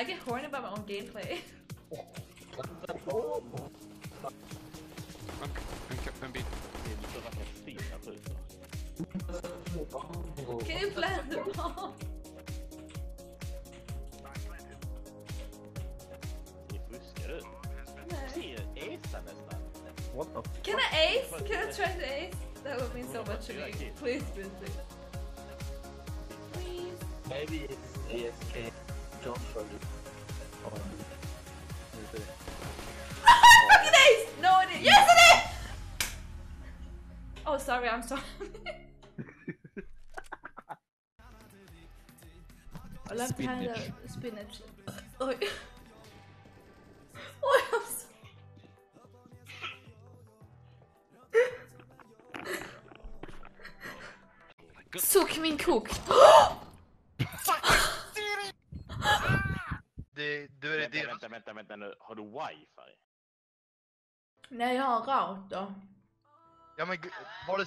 I get horny about my own gameplay. Can you plant the bomb? What the fuck? Can I ace? Can I try to ace? That would mean so much to me. Please, please, please. Please. Maybe it's ASK. Don't show you. I fucking ace! No, it is. Yes, it is! Oh, sorry, I'm sorry. I left behind the spinach. Oh, suck min kok! Vänta nu, har du wifi? Nej, jag har router. Ja men var det...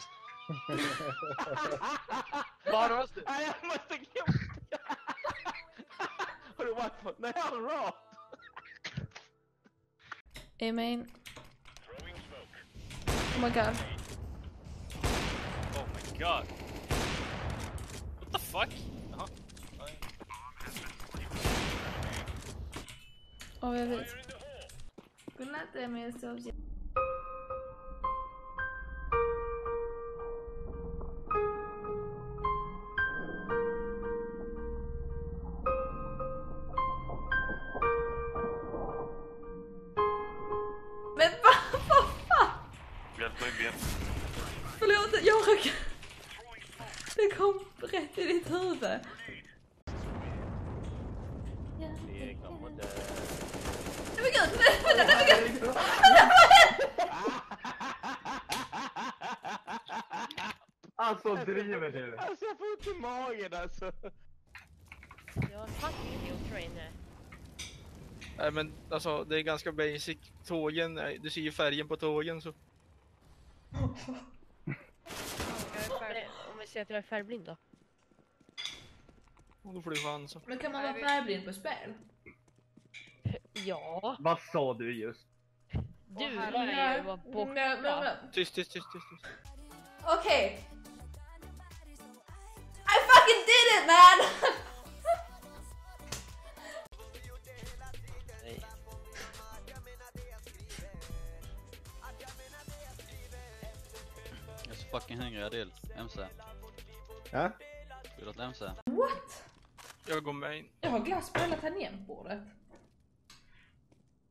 Var det? Nej, jag måste glömma! Har du wifi? Nej, jag har router! Amen. Oh my god. Oh my god. What the fuck? Jaha. Åh, jag vet. Godnatt, Emil. Men vad fan? Hjälp mig ben. Förlåt, jag röker. Det kom rätt i ditt huvud. Alltså driver du. Alltså jag får inte magen alltså. Jag har en fucking idiot right nu. Nej men alltså det är ganska basic. Tågen, du ser ju färgen på tågen så. Om vi ser att jag är färgblind då. Då får du chans. Men kan man vara färgblind på spel? Ja. Vad sa du just? Du lär ju vara borta. Nej. Tyst. Okej. Okay. I fucking did it, man! Jag är så fucking hungrig, Adil. MC. Ja? Vill du att MC? What? Jag går med in. Jag har glassbrölat här nere på bordet.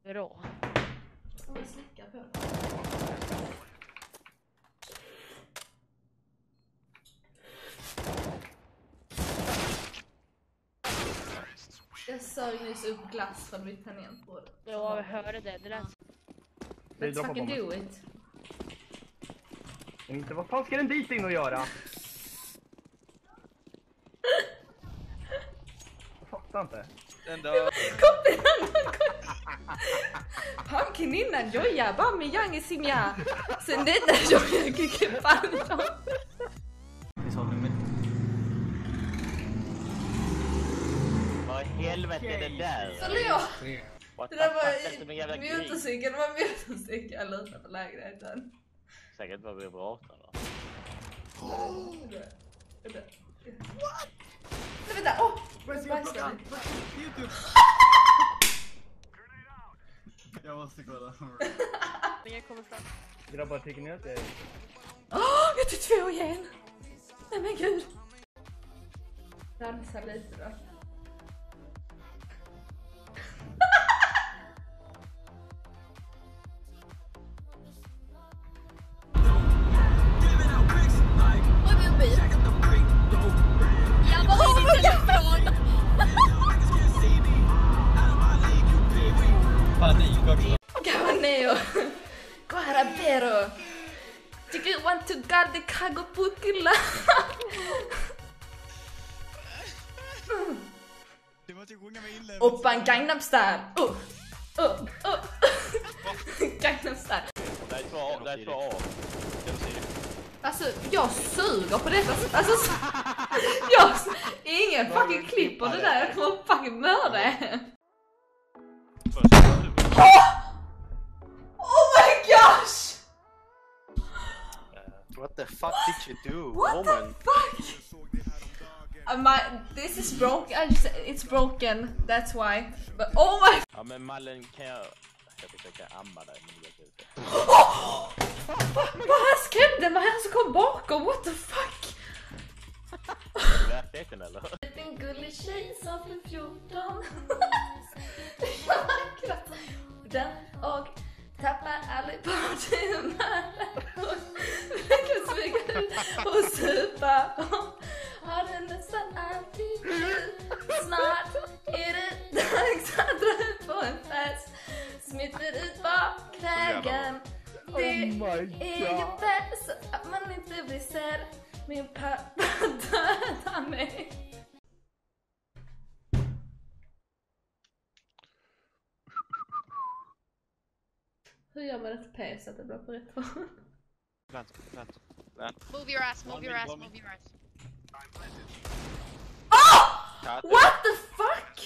Bra. Åh, jag slickar på det. Jag sög nyss upp glass från mitt tangentbord. Ja, jag hörde det. Det lät... Let's fucking do it. Inte, vad fan ska den dit in och göra? Jag fattar inte. Den där... Pumpkin innan joja, bammi jange simja. Sen detta joja kicke fan. Det sa nummer. Vad helvete är det där? Förlåt. Det där var mjutercykeln, det var mjutercykeln. Jag lutar på lägenheten. Säkert var vi på 18 då. What? Vänta, åh! YouTube! Jag måste kolla. Jag kommer fram. Grabbar, tycker ni att det är... Åh, jag tog 2 igen! Nej men gud! Dansa lite då. Guarabero. Do you want to guard the cargo pukila? Open Gangnam Style. Oh. Gangnam Style. Det är två. Alltså, jag suger på detta. Alltså, ingen fucking klipp på det där. Jag kommer fucking mörda. What the fuck did you do, woman? What the fuck? This is broken. It's broken. That's why. But oh my. Ja men mallen kan jag försöka amma dig men jag vet inte. Vad han skrämde mig, han som kom bakom. What the fuck? Verkligen eller? En gullig tjej som för 14. Den och tappar aldrig partyman. Den kan smyga ut och supa. Har den nästan alltid ut. Snart är det dags att dra ut på en fest. Smiter ut bakvägen. Det är ju bäst att man inte blir sedd. Min pappa dödar mig. Hur gör man ett P så att det blir på rätt håll? Move your ass, move your ass, move your ass. Oh! What the fuck?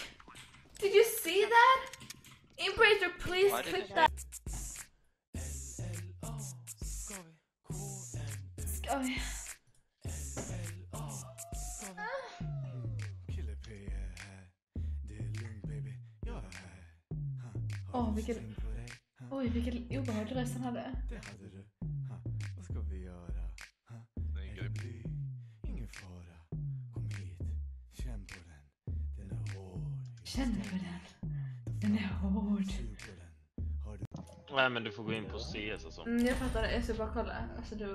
Did you see that? Imperator, please click that. Skoj. Åh, vilken... Oj, vilken obehaglig röst han hade. Det hade du. Ha, vad ska vi göra? Ha, är bly? Ingen fara. Kom hit. Känn på den. Den är hård. Känn på den. Den är hård. Nej, men du får gå in på CS och så. Mm, jag fattar det. Jag ska bara kolla. Alltså, du...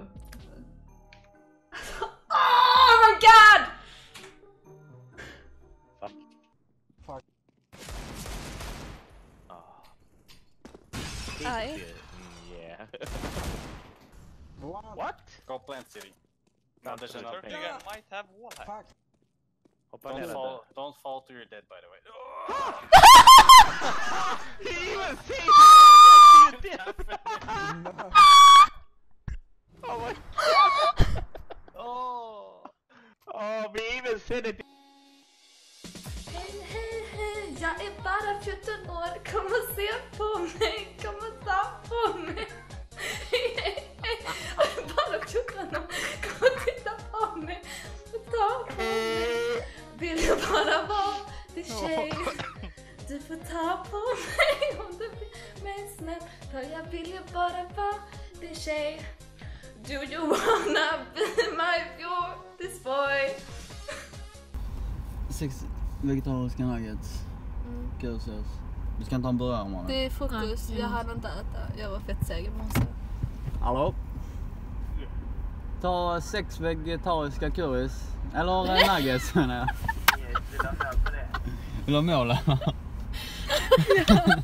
Oh my god! Fuck. Fuck. Hi. Yeah. What? Go plant city. Anders and Turkey might have wall hack. Don't fall to your dead, by the way. He even sees it! Oh my god! Oh! Oh, we even said it! Hej, hej, hej! Jag är bara 14 år! Kom och se på mig! Kom och ta på mig! Hej, hej! Jag är bara 14 år! Kom och titta på mig! Ta på mig! Vill jag bara vara din tjej? Du får ta på mig om du blir mig snäll. För jag vill ju bara vara din tjej. Do you wanna be my this boy? 6 vegetariska nuggets. Gud sås. Du ska inte ha en burgare om man. Det är fokus, jag hade inte ätit. Jag var fett säker på det. Hallå? Ta 6 vegetariska curries. Eller nuggets menar jag. Vill du ha mål på det? Vill du ha mål?